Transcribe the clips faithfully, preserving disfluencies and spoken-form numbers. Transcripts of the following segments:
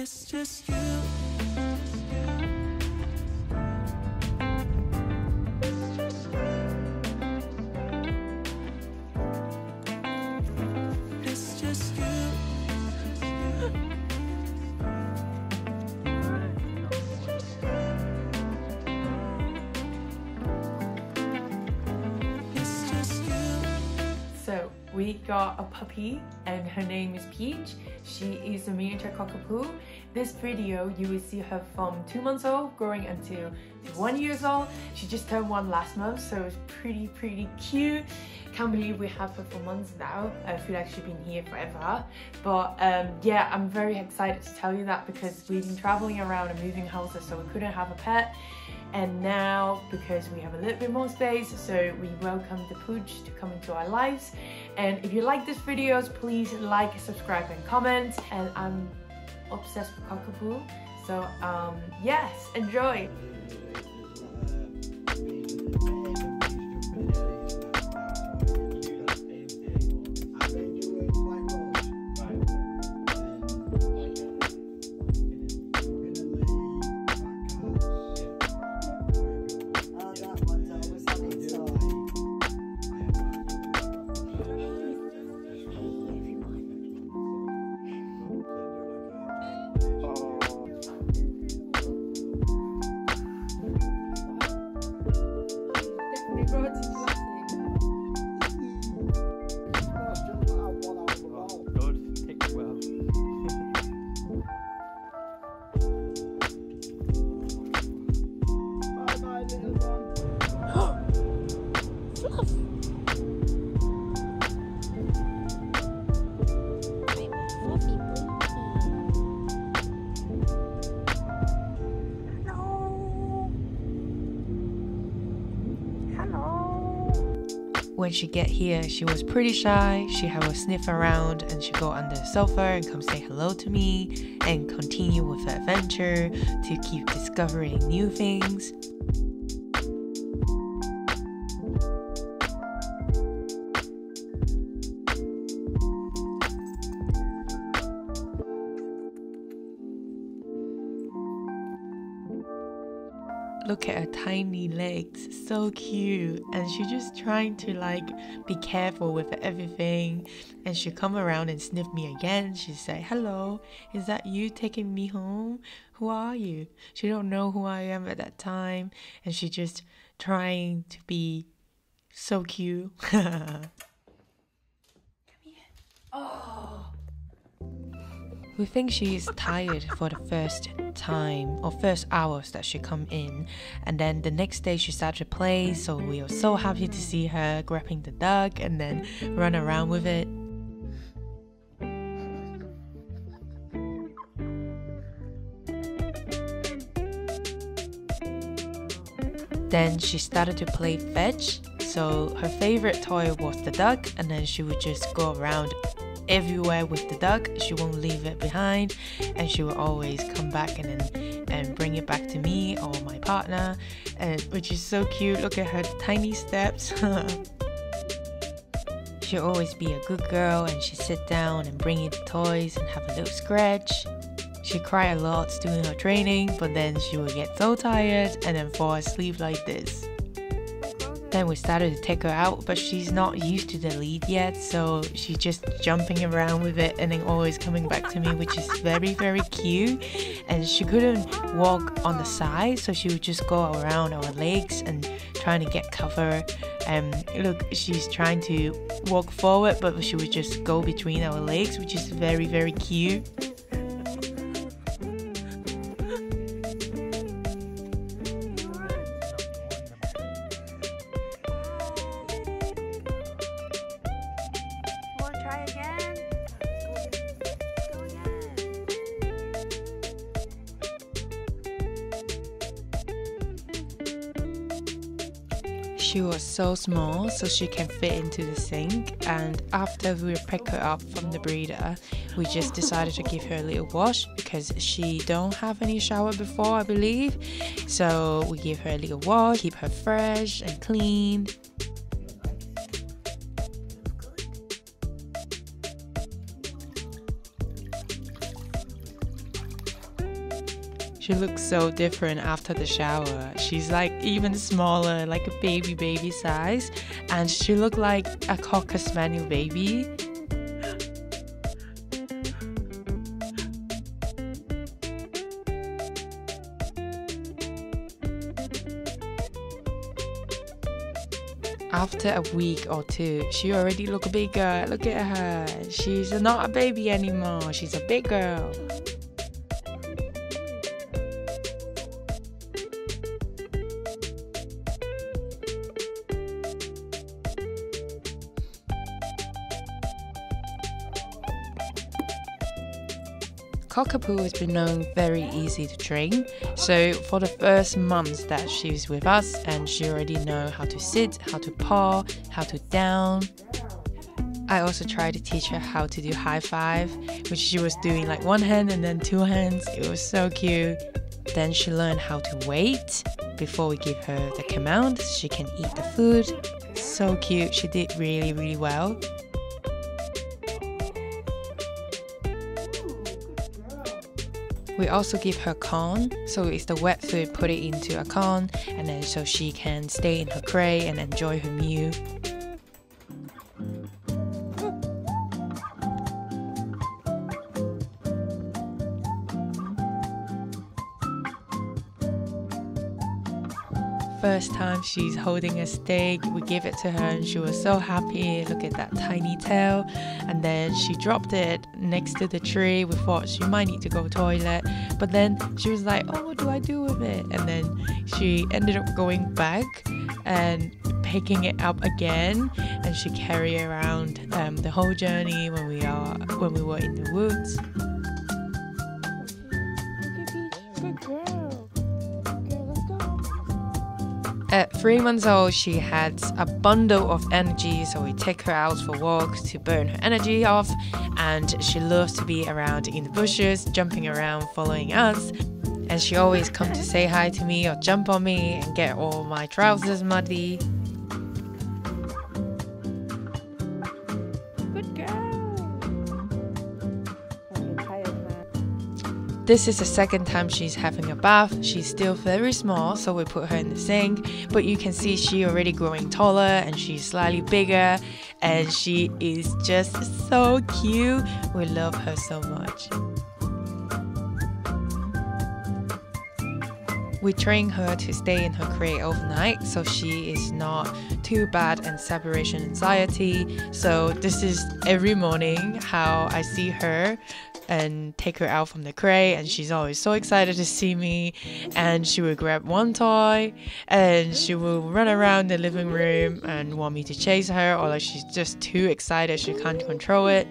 It's just you. It's just you. So we got a puppy and her name is Peach. She is a miniature cockapoo. This video you will see her from two months old growing until one years old. She just turned one last month, so it's pretty pretty cute. Can't believe we have her for months now. I feel like she's been here forever. But um, yeah, I'm very excited to tell you that because we've been traveling around and moving houses, so we couldn't have a pet. And now, because we have a little bit more space, so we welcome the pooch to come into our lives. And if you like these videos, please like, subscribe and comment. And I'm obsessed with Cockapoo, so um, yes, enjoy! When she get here, she was pretty shy. She have a sniff around and she go under the sofa and come say hello to me and continue with her adventure to keep discovering new things. Look at her tiny legs, so cute, and she's just trying to like be careful with everything. And she come around and sniff me again. She say, hello, is that you taking me home? Who are you? She don't know who I am at that time, and she just trying to be so cute. Come here. Oh. We think she is tired for the first time or first hours that she come in, and then the next day she started to play, so we are so happy to see her grabbing the duck and then run around with it. Then she started to play fetch, so her favorite toy was the duck, and then she would just go around everywhere with the duck. She won't leave it behind, and she will always come back and and bring it back to me or my partner, and which is so cute. Look at her tiny steps. She'll always be a good girl, and she sit down and bring in the toys and have a little scratch. She cry a lot during her training, but then she will get so tired and then fall asleep like this. Then we started to take her out, but she's not used to the lead yet, so she's just jumping around with it and then always coming back to me, which is very very cute. And she couldn't walk on the side, so she would just go around our legs and trying to get cover. And look, she's trying to walk forward, but she would just go between our legs, which is very very cute. She was so small, so she can fit into the sink, and after we pick her up from the breeder, we just decided to give her a little wash because she don't have any shower before, I believe. So we give her a little wash, keep her fresh and clean. She looks so different after the shower. She's like even smaller, like a baby baby size, and she looked like a Cocker Spaniel baby. After a week or two, she already looked bigger. Look at her. She's not a baby anymore. She's a big girl. Cockapoo has been known very easy to train, so for the first months that she's with us, and she already knows how to sit, how to paw, how to down. I also tried to teach her how to do high five, which she was doing like one hand and then two hands. It was so cute. Then she learned how to wait before we give her the command. She can eat the food. So cute. She did really, really well. We also give her Kong, so it's the wet food, put it into a Kong, and then so she can stay in her crate and enjoy her meal. First time she's holding a steak, we give it to her and she was so happy. Look at that tiny tail. And then she dropped it next to the tree. We thought she might need to go to the toilet, but then she was like, oh, what do I do with it? And then she ended up going back and picking it up again, and she carried it around um, the whole journey when we are when we were in the woods. At three months old, she had a bundle of energy, so we take her out for walks to burn her energy off, and she loves to be around in the bushes, jumping around, following us, and she always comes to say hi to me or jump on me and get all my trousers muddy. Good girl! This is the second time she's having a bath. She's still very small, so we put her in the sink. But you can see she already growing taller and she's slightly bigger, and she is just so cute. We love her so much. We train her to stay in her crate overnight, so she is not too bad and separation anxiety. So this is every morning how I see her and take her out from the crate, and she's always so excited to see me, and she will grab one toy and she will run around the living room and want me to chase her, or like she's just too excited, she can't control it.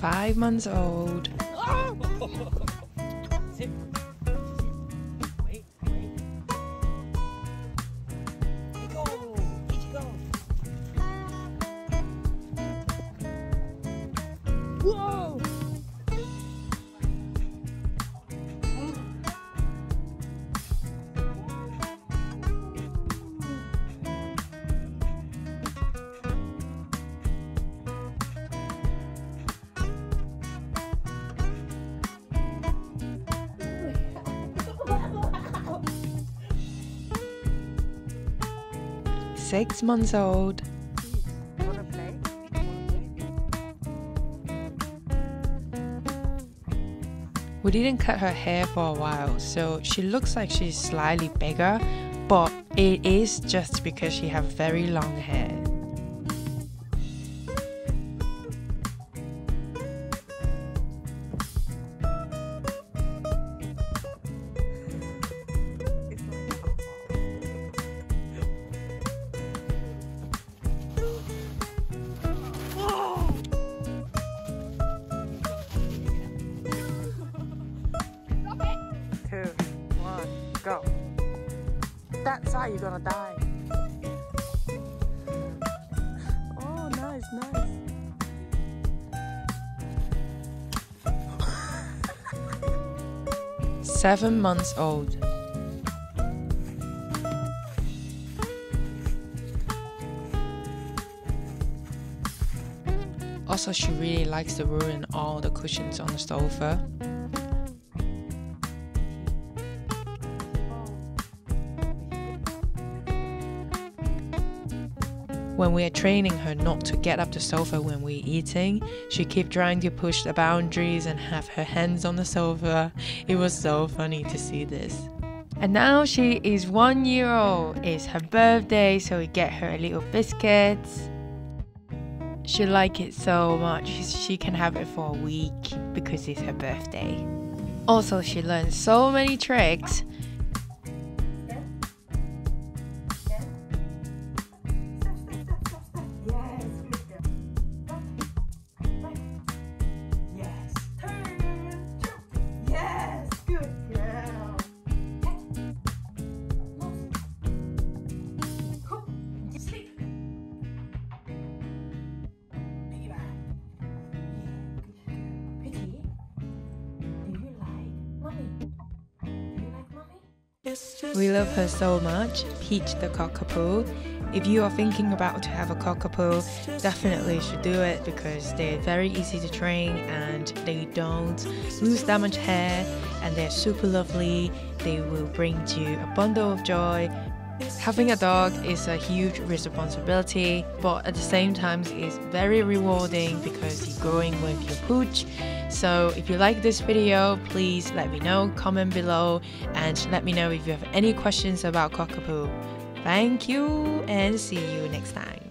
Five months old. Whoa! Six months old. We didn't cut her hair for a while, so she looks like she's slightly bigger, but it is just because she has very long hair. go. That's how you're gonna die. Oh, nice, nice. Seven months old. Also, she really likes to ruin all the cushions on the sofa. When we are training her not to get up the sofa when we're eating, she kept trying to push the boundaries and have her hands on the sofa. It was so funny to see this. And now she is one year old. It's her birthday, so we get her a little biscuit. She likes it so much, she can have it for a week because it's her birthday. Also, she learned so many tricks. We love her so much, Peach the Cockapoo. If you are thinking about to have a Cockapoo, definitely should do it because they're very easy to train and they don't lose that much hair and they're super lovely. They will bring you a bundle of joy. Having a dog is a huge responsibility, but at the same time it's very rewarding because you're growing with your pooch. So if you like this video, please let me know, comment below, and let me know if you have any questions about Cockapoo. Thank you and see you next time.